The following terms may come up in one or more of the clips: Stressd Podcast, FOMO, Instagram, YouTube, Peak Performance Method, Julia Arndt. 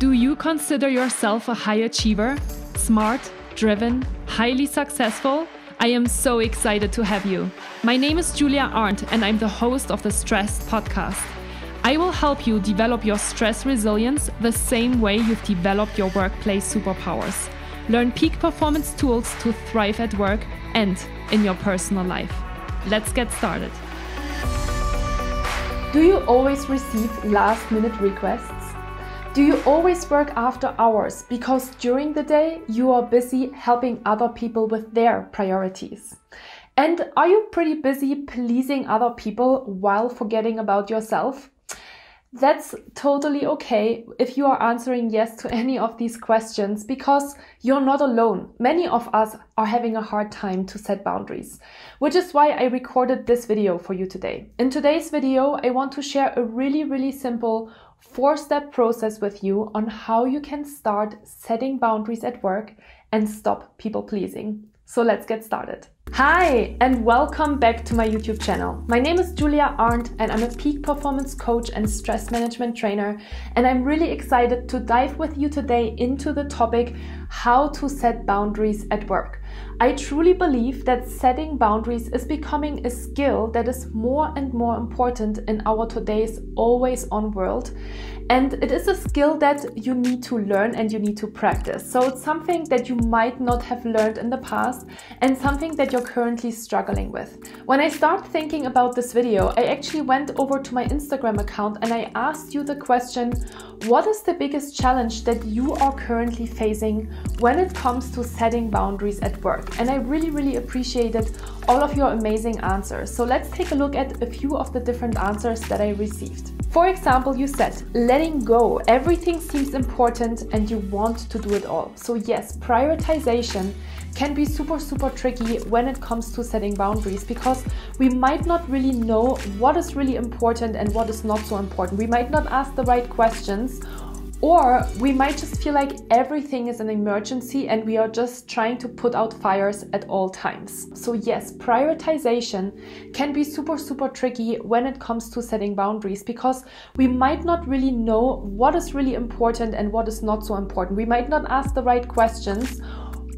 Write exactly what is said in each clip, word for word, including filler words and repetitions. Do you consider yourself a high achiever? Smart, driven, highly successful? I am so excited to have you. My name is Julia Arndt and I'm the host of the Stressd Podcast. I will help you develop your stress resilience the same way you've developed your workplace superpowers. Learn peak performance tools to thrive at work and in your personal life. Let's get started. Do you always receive last-minute requests? Do you always work after hours because during the day you are busy helping other people with their priorities? And are you pretty busy pleasing other people while forgetting about yourself? That's totally okay if you are answering yes to any of these questions, because you're not alone. Many of us are having a hard time to set boundaries, which is why I recorded this video for you today. In today's video, I want to share a really, really simple four-step process with you on how you can start setting boundaries at work and stop people pleasing. So let's get started. Hi, and welcome back to my YouTube channel. My name is Julia Arndt and I'm a peak performance coach and stress management trainer. And I'm really excited to dive with you today into the topic, how to set boundaries at work. I truly believe that setting boundaries is becoming a skill that is more and more important in our today's always-on world. And it is a skill that you need to learn and you need to practice. So it's something that you might not have learned in the past and something that you're currently struggling with. When I start thinking about this video, I actually went over to my Instagram account and I asked you the question, what is the biggest challenge that you are currently facing when it comes to setting boundaries at work? And I really, really appreciated all of your amazing answers. So let's take a look at a few of the different answers that I received. For example, you said, letting go. Everything seems important and you want to do it all. So yes, prioritization can be super, super tricky when it comes to setting boundaries, because we might not really know what is really important and what is not so important. We might not ask the right questions, or we might just feel like everything is an emergency and we are just trying to put out fires at all times. So yes, prioritization can be super, super tricky when it comes to setting boundaries, because we might not really know what is really important and what is not so important. We might not ask the right questions,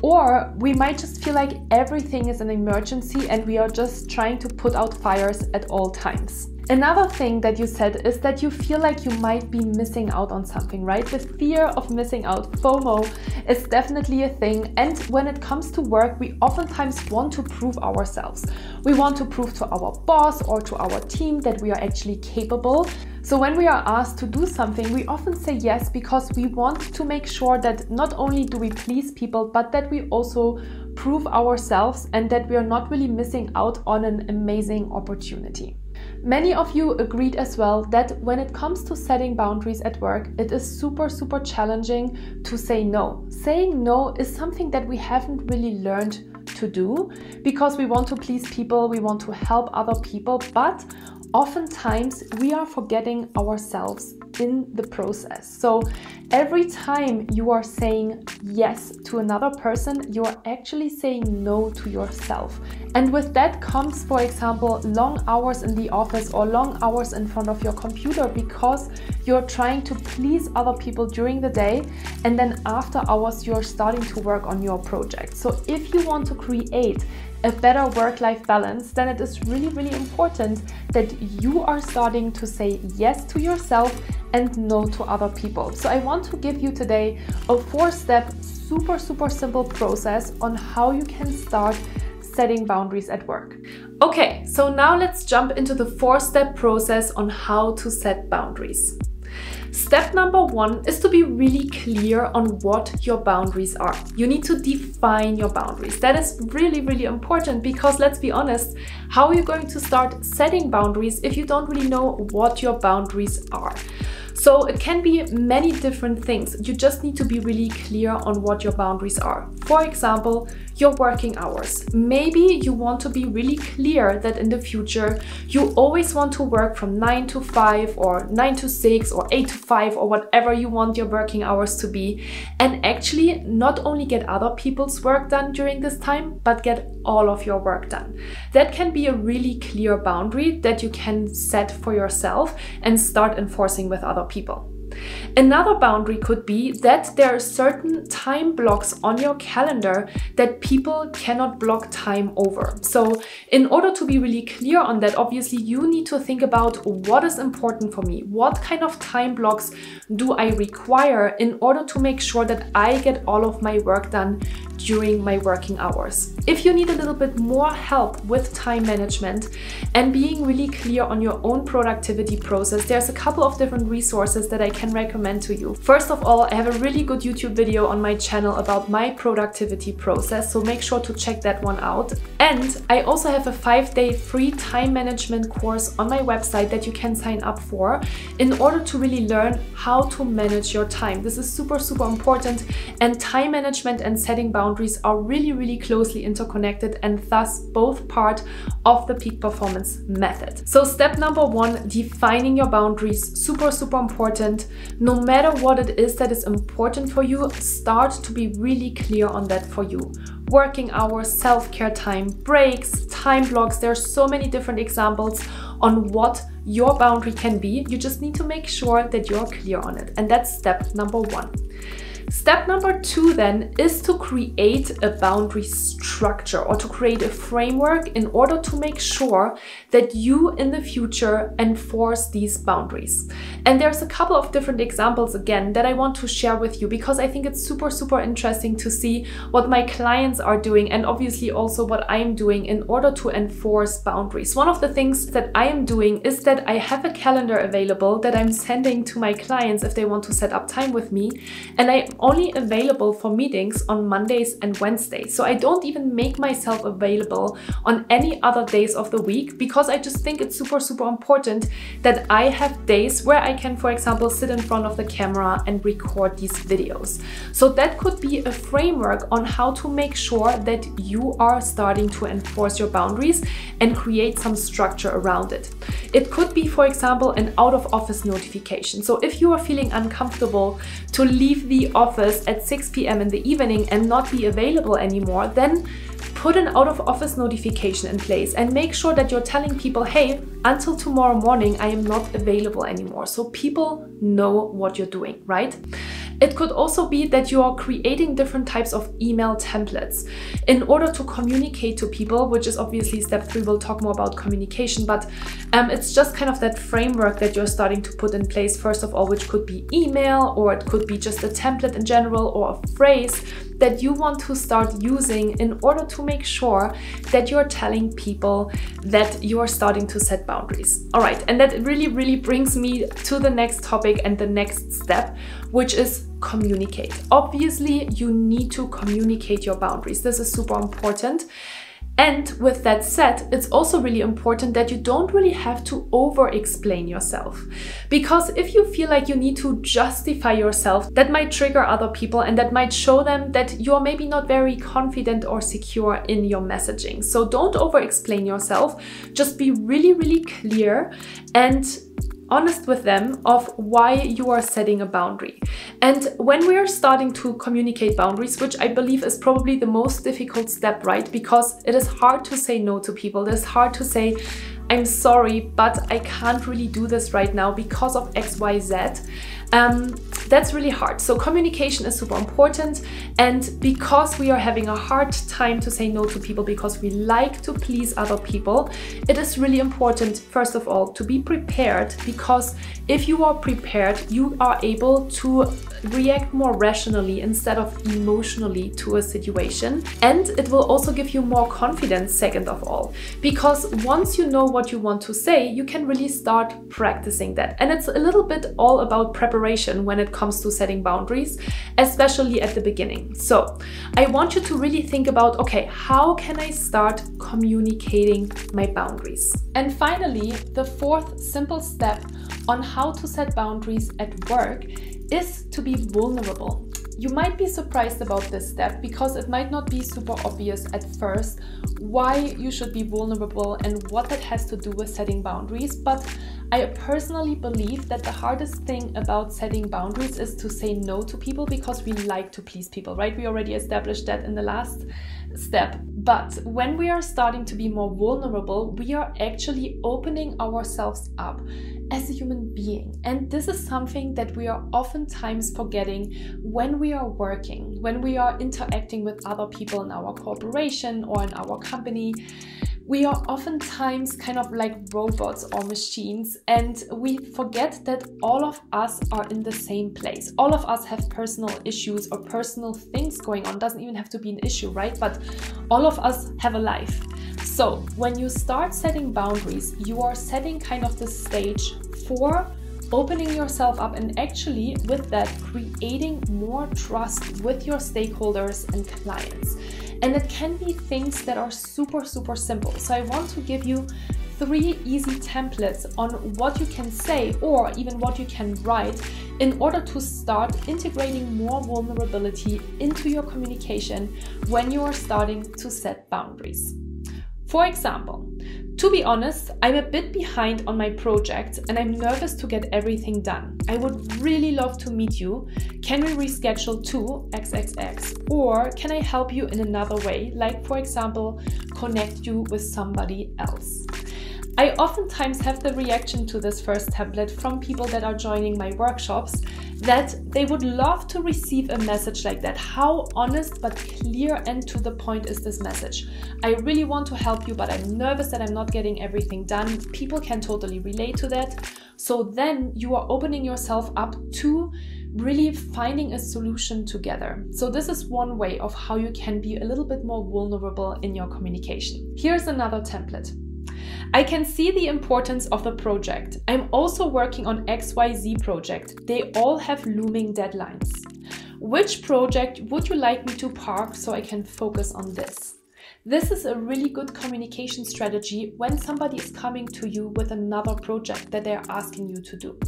or we might just feel like everything is an emergency and we are just trying to put out fires at all times. Another thing that you said is that you feel like you might be missing out on something, right? The fear of missing out, FOMO, is definitely a thing. And when it comes to work, we oftentimes want to prove ourselves. We want to prove to our boss or to our team that we are actually capable. So when we are asked to do something, we often say yes because we want to make sure that not only do we please people, but that we also prove ourselves and that we are not really missing out on an amazing opportunity. Many of you agreed as well that when it comes to setting boundaries at work, it is super, super challenging to say no. Saying no is something that we haven't really learned to do, because we want to please people, we want to help other people, but oftentimes we are forgetting ourselves in the process. So every time you are saying yes to another person, you're actually saying no to yourself. And with that comes, for example, long hours in the office or long hours in front of your computer, because you're trying to please other people during the day. And then after hours, you're starting to work on your project. So if you want to create a better work-life balance, then it is really, really important that you are starting to say yes to yourself and no to other people. So I want to give you today a four-step, super, super simple process on how you can start setting boundaries at work. Okay, so now let's jump into the four-step process on how to set boundaries. Step number one is to be really clear on what your boundaries are. You need to define your boundaries. That is really, really important, because let's be honest, how are you going to start setting boundaries if you don't really know what your boundaries are? So it can be many different things. You just need to be really clear on what your boundaries are. For example, your working hours. Maybe you want to be really clear that in the future, you always want to work from nine to five or nine to six or eight to five or whatever you want your working hours to be. And actually not only get other people's work done during this time, but get all of your work done. That can be a really clear boundary that you can set for yourself and start enforcing with other people. Another boundary could be that there are certain time blocks on your calendar that people cannot block time over. So in order to be really clear on that, obviously you need to think about what is important for me, what kind of time blocks do I require in order to make sure that I get all of my work done during my working hours. If you need a little bit more help with time management and being really clear on your own productivity process, there's a couple of different resources that I can recommend to you. First of all, I have a really good YouTube video on my channel about my productivity process, so make sure to check that one out. And I also have a five-day free time management course on my website that you can sign up for in order to really learn how to manage your time. This is super, super important, and time management and setting boundaries Boundaries are really, really closely interconnected and thus both part of the peak performance method. So step number one, defining your boundaries, super, super important. No matter what it is that is important for you, start to be really clear on that for you. Working hours, self-care time, breaks, time blocks. There are so many different examples on what your boundary can be. You just need to make sure that you're clear on it. And that's step number one. Step number two then is to create a boundary structure, or to create a framework in order to make sure that you in the future enforce these boundaries. And there's a couple of different examples again that I want to share with you, because I think it's super, super interesting to see what my clients are doing and obviously also what I'm doing in order to enforce boundaries. One of the things that I am doing is that I have a calendar available that I'm sending to my clients if they want to set up time with me, and I only available for meetings on Mondays and Wednesdays. So I don't even make myself available on any other days of the week, because I just think it's super, super important that I have days where I can, for example, sit in front of the camera and record these videos. So that could be a framework on how to make sure that you are starting to enforce your boundaries and create some structure around it. It could be, for example, an out-of-office notification. So if you are feeling uncomfortable to leave the office at six p m in the evening and not be available anymore, then put an out-of-office notification in place and make sure that you're telling people, hey, until tomorrow morning, I am not available anymore. So people know what you're doing, right? It could also be that you are creating different types of email templates in order to communicate to people, which is obviously step three. We'll talk more about communication, but um, it's just kind of that framework that you're starting to put in place, first of all, which could be email, or it could be just a template in general, or a phrase that you want to start using in order to make sure that you're telling people that you're starting to set boundaries. All right, and that really, really brings me to the next topic and the next step, which is communicate. Obviously, you need to communicate your boundaries. This is super important. And with that said, it's also really important that you don't really have to over-explain yourself. Because if you feel like you need to justify yourself, that might trigger other people and that might show them that you're maybe not very confident or secure in your messaging. So don't over-explain yourself. Just be really, really clear and honest with them of why you are setting a boundary. And when we are starting to communicate boundaries, which I believe is probably the most difficult step, right? Because it is hard to say no to people. It is hard to say, I'm sorry, but I can't really do this right now because of X Y Z. Um, that's really hard. So communication is super important. And because we are having a hard time to say no to people because we like to please other people, it is really important, first of all, to be prepared, because if you are prepared, you are able to react more rationally instead of emotionally to a situation. And it will also give you more confidence, second of all, because once you know what you want to say, you can really start practicing that. And it's a little bit all about preparation when it comes to setting boundaries, especially at the beginning. So I want you to really think about, okay, how can I start communicating my boundaries? And finally, the fourth simple step on how to set boundaries at work is to be vulnerable. You might be surprised about this step because it might not be super obvious at first why you should be vulnerable and what that has to do with setting boundaries, but I personally believe that the hardest thing about setting boundaries is to say no to people, because we like to please people, right? We already established that in the last step. But when we are starting to be more vulnerable, we are actually opening ourselves up as a human being. And this is something that we are oftentimes forgetting when we are working, when we are interacting with other people in our corporation or in our company. We are oftentimes kind of like robots or machines, and we forget that all of us are in the same place. All of us have personal issues or personal things going on. Doesn't even have to be an issue, right? But all of us have a life. So when you start setting boundaries, you are setting kind of the stage for opening yourself up, and actually with that creating more trust with your stakeholders and clients. And it can be things that are super, super simple. So I want to give you three easy templates on what you can say or even what you can write in order to start integrating more vulnerability into your communication when you are starting to set boundaries. For example, to be honest, I'm a bit behind on my project and I'm nervous to get everything done. I would really love to meet you. Can we reschedule to triple X? Or can I help you in another way? Like, for example, connect you with somebody else. I oftentimes have the reaction to this first template from people that are joining my workshops that they would love to receive a message like that. How honest but clear and to the point is this message? I really want to help you, but I'm nervous that I'm not getting everything done. People can totally relate to that. So then you are opening yourself up to really finding a solution together. So this is one way of how you can be a little bit more vulnerable in your communication. Here's another template. I can see the importance of the project. I'm also working on X Y Z project. They all have looming deadlines. Which project would you like me to park so I can focus on this? This is a really good communication strategy when somebody is coming to you with another project that they're asking you to do.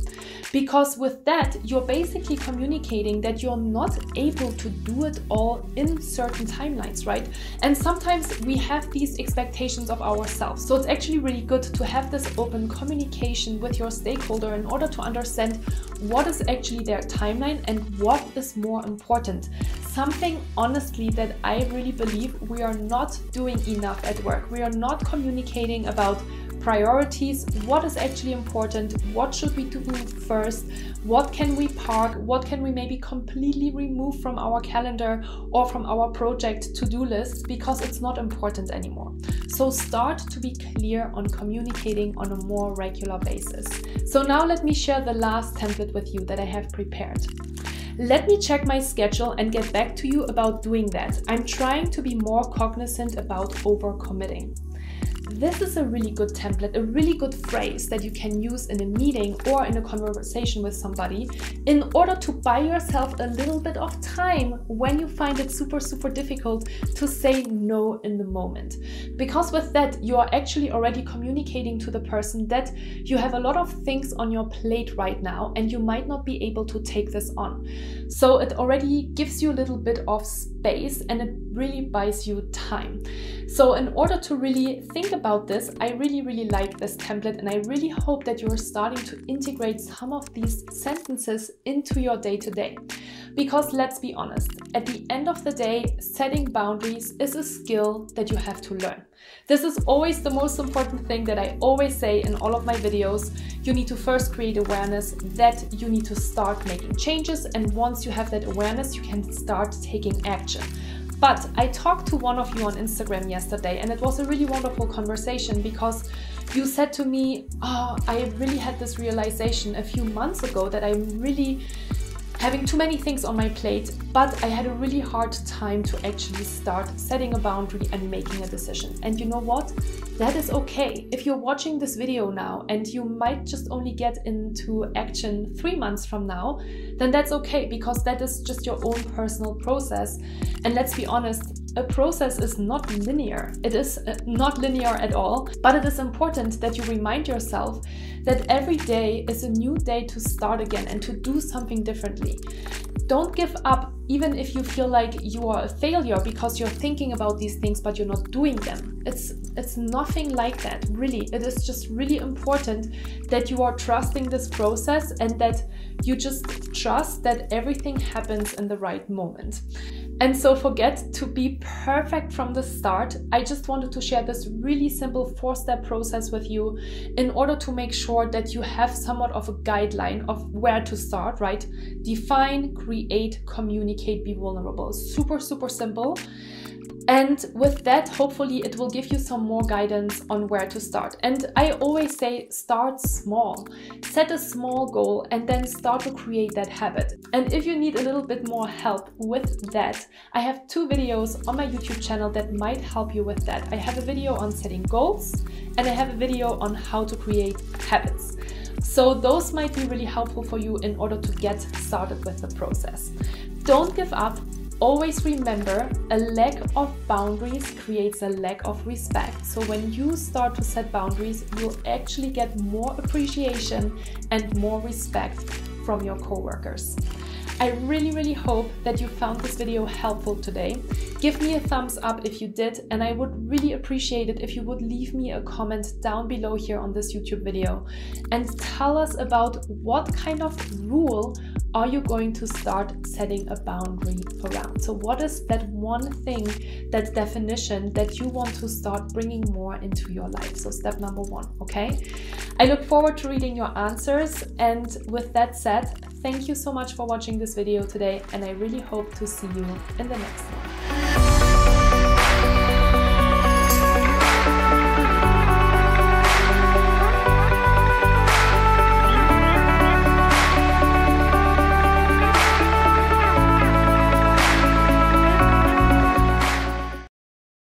Because with that, you're basically communicating that you're not able to do it all in certain timelines, right? And sometimes we have these expectations of ourselves. So it's actually really good to have this open communication with your stakeholder in order to understand what is actually their timeline and what is more important. Something, honestly, that I really believe we are not doing enough at work. We are not communicating about priorities, what is actually important, what should we do first, what can we park, what can we maybe completely remove from our calendar or from our project to-do list because it's not important anymore. So start to be clear on communicating on a more regular basis. So now let me share the last template with you that I have prepared. Let me check my schedule and get back to you about doing that. I'm trying to be more cognizant about overcommitting. This is a really good template, a really good phrase that you can use in a meeting or in a conversation with somebody in order to buy yourself a little bit of time when you find it super, super difficult to say no in the moment. Because with that, you are actually already communicating to the person that you have a lot of things on your plate right now and you might not be able to take this on. So it already gives you a little bit of space and it really buys you time. So in order to really think about this, I really, really like this template and I really hope that you're starting to integrate some of these sentences into your day-to-day. Because let's be honest, at the end of the day, setting boundaries is a skill that you have to learn. This is always the most important thing that I always say in all of my videos. You need to first create awareness that you need to start making changes, and once you have that awareness, you can start taking action. But I talked to one of you on Instagram yesterday and it was a really wonderful conversation because you said to me, oh, I really had this realization a few months ago that I'm really having too many things on my plate, but I had a really hard time to actually start setting a boundary and making a decision. And you know what? That is okay. If you're watching this video now and you might just only get into action three months from now, then that's okay, because that is just your own personal process. And let's be honest, a process is not linear. It is not linear at all, but it is important that you remind yourself that every day is a new day to start again and to do something differently. Don't give up even if you feel like you are a failure because you're thinking about these things but you're not doing them. It's it's nothing like that, really. It is just really important that you are trusting this process and that you just trust that everything happens in the right moment. And so forget to be perfect from the start. I just wanted to share this really simple four-step process with you in order to make sure that you have somewhat of a guideline of where to start, right? Define, create, communicate, be vulnerable. Super, super simple. And with that, hopefully it will give you some more guidance on where to start. And I always say, start small. Set a small goal and then start to create that habit. And if you need a little bit more help with that, I have two videos on my YouTube channel that might help you with that. I have a video on setting goals and I have a video on how to create habits. So those might be really helpful for you in order to get started with the process. Don't give up. Always remember, a lack of boundaries creates a lack of respect. So when you start to set boundaries, you'll actually get more appreciation and more respect from your coworkers. I really, really hope that you found this video helpful today. Give me a thumbs up if you did, and I would really appreciate it if you would leave me a comment down below here on this YouTube video and tell us about what kind of rule are you going to start setting a boundary around. So what is that one thing, that definition that you want to start bringing more into your life? So step number one, okay? I look forward to reading your answers. And with that said, thank you so much for watching this video today, and I really hope to see you in the next one.